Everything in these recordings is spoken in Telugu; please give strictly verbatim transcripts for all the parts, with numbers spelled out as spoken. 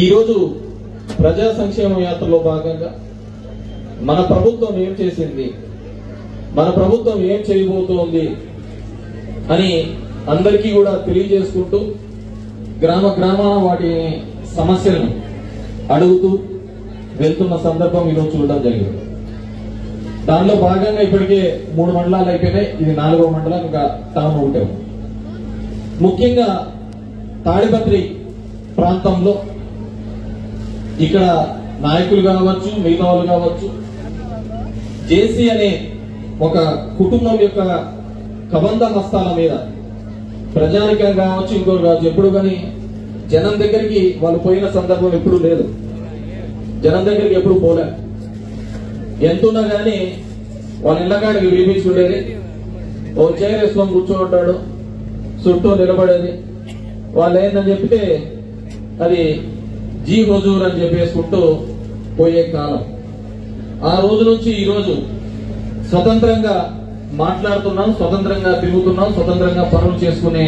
ఈరోజు ప్రజా సంక్షేమ యాత్రలో భాగంగా మన ప్రభుత్వం ఏం చేసింది, మన ప్రభుత్వం ఏం చేయబోతోంది అని అందరికీ కూడా తెలియజేసుకుంటూ గ్రామ గ్రామాన వాటి సమస్యలను అడుగుతూ వెళ్తున్న సందర్భం ఈరోజు చూడడం జరిగింది. దానిలో భాగంగా ఇప్పటికే మూడు మండలాలు అయిపోయినాయి, ఇది నాలుగో మండలం ఇంకా తాము ఉంటాము. ముఖ్యంగా తాడిపత్రి ప్రాంతంలో ఇక్కడ నాయకులు కావచ్చు, మిగతా వాళ్ళు కావచ్చు, జేసీ అనే ఒక కుటుంబం యొక్క కబంధ హస్తాల మీద ప్రజానికం కావచ్చు, ఇంకోరు కావచ్చు, ఎప్పుడు కానీ జనం దగ్గరికి వాళ్ళు పోయిన సందర్భం ఎప్పుడు లేదు, జనం దగ్గరికి ఎప్పుడు పోలే. ఎంతున్నా కానీ వాళ్ళ ఇళ్ళకాడికి వేపించుకునేది, ఓ చైర్ వేసుకొని కూర్చోబడ్డాడు, చుట్టూ నిలబడేది. వాళ్ళు ఏందని చెప్తే అది జీ హుజూర్ అని చెప్పేసుకుంటూ పోయే కాలం. ఆ రోజు నుంచి ఈ రోజు స్వతంత్రంగా మాట్లాడుతున్నాం, స్వతంత్రంగా తిరుగుతున్నాం, స్వతంత్రంగా పనులు చేసుకునే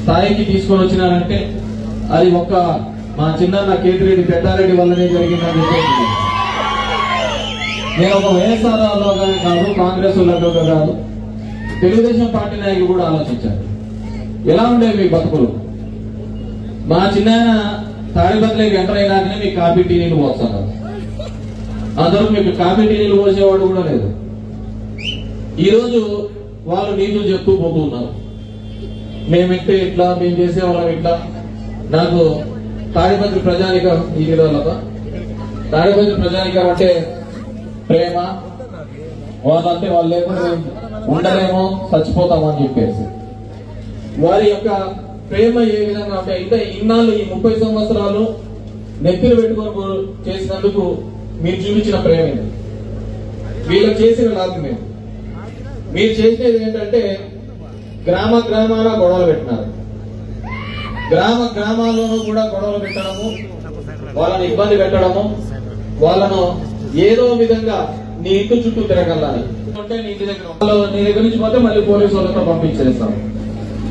స్థాయికి తీసుకొని వచ్చినానంటే అది ఒక్క మా చిన్న కేతిరెడ్డి పెట్టారెడ్డి వల్లనే జరిగిందని చెప్పేసి నేను ఒక వైఎస్ఆర్ లోగానే కాదు, కాంగ్రెస్ లోగా కాదు, తెలుగుదేశం పార్టీ నాయకులు కూడా ఆలోచించారు ఎలా ఉండేవి మీ బతుకులు. మా చిన్న తాడిపత్రికి ఎంటర్ అయినాకనే మీకు కాఫీ టీ నీళ్ళు పోస్తున్నారు, అందరూ మీకు కాఫీ టీ నీళ్ళు పోసేవాడు కూడా లేదు. ఈరోజు వాళ్ళు నీళ్లు చెప్తూ పోతూ ఉన్నారు, మేము ఎక్కితే ఇట్లా, మేము చేసేవాళ్ళం ఇట్లా. నాకు తాడిపత్రి ప్రజానికం ఈ విధంగా, తాడిపత్రి ప్రజానికం అంటే ప్రేమ, వాళ్ళంటే వాళ్ళు లేకుండా ఉండలేమో, చచ్చిపోతామని చెప్పేసి వారి యొక్క ప్రేమ ఏ విధంగా అంటే అయితే ఇన్నాళ్ళు ఈ ముప్పై సంవత్సరాలు నెత్తులు పెట్టుకొని చేసినందుకు మీరు చూపించిన ప్రేమ ఇది, వీళ్ళకి చేసిన లాభమే. మీరు చేసేది ఏంటంటే గ్రామ గ్రామాల గొడవలు పెట్టినారు, గ్రామ గ్రామాల్లోనూ కూడా గొడవలు పెట్టడము, వాళ్ళని ఇబ్బంది పెట్టడము, వాళ్ళను ఏదో విధంగా నీ ఇంటి చుట్టూ తిరగలని అంటే నీ ఇంటి దగ్గర నీ దగ్గర నుంచి పోతే మళ్ళీ పోలీసు వాళ్ళతో పంపించేస్తాం.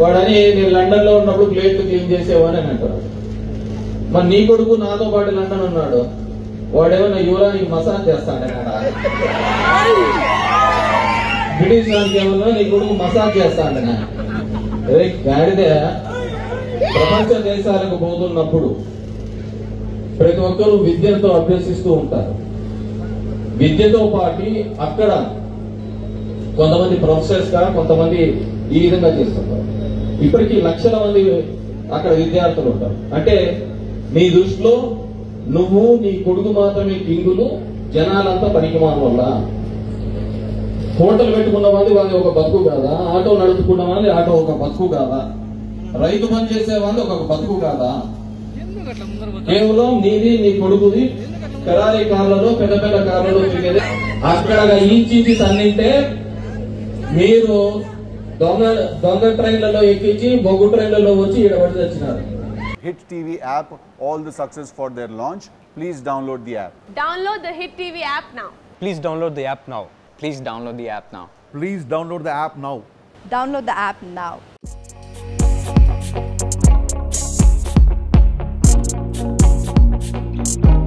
వాడని నేను లండన్ లో ఉన్నప్పుడు ప్లేట్లు క్లీన్ చేసేవాని అని అంటారు. మరి నీ కొడుకు నాతో పాటు లండన్ ఉన్నాడు, వాడేమన్నా యువరానికి మసాజ్ చేస్తాడు అన్నాడు. బ్రిటిష్ వారికి ఏమన్నా నీ కొడుకు మసాజ్ చేస్తాడు అన్నాడు. అదే గాడిదే, ప్రపంచ దేశాలకు పోతున్నప్పుడు ప్రతి ఒక్కరూ విద్యతో అభ్యసిస్తూ ఉంటారు. విద్యతో పాటు అక్కడ కొంతమంది ప్రొఫెసర్స్ గా, కొంతమంది ఈ విధంగా చేస్తుంటారు. ఇప్పటికీ లక్షల మంది అక్కడ విద్యార్థులు ఉంటారు. అంటే నీ దృష్టిలో నువ్వు నీ కొడుకు మాత్రమే కింగులు, జనాలంతా పనికిమాన వల్ల. హోటల్ పెట్టుకున్న వాళ్ళది వాళ్ళది ఒక బతుకు కాదా, ఆటో నడుపుకున్న వాళ్ళది ఆటో ఒక బతుకు కాదా, రైతు పని చేసే వాళ్ళు ఒక బతుకు కాదా? కేవలం నీది నీ కొడుకుది ఫెరారీ కార్లలో, పెద్ద పెద్ద కార్లలో తిరిగేది. అక్కడ ఈంచి తన్నింటే మీరు దొంగ దొంగ ట్రైన్లలో ఎక్కించి బొగ్గు ట్రైన్లలో వచ్చి ఇడబడి వచ్చినారు. Hit TV app, all the success for their launch. Please download the app. Download the Hit TV app now. Please download the app now. Please download the app now. Please download the app now. Download the app now.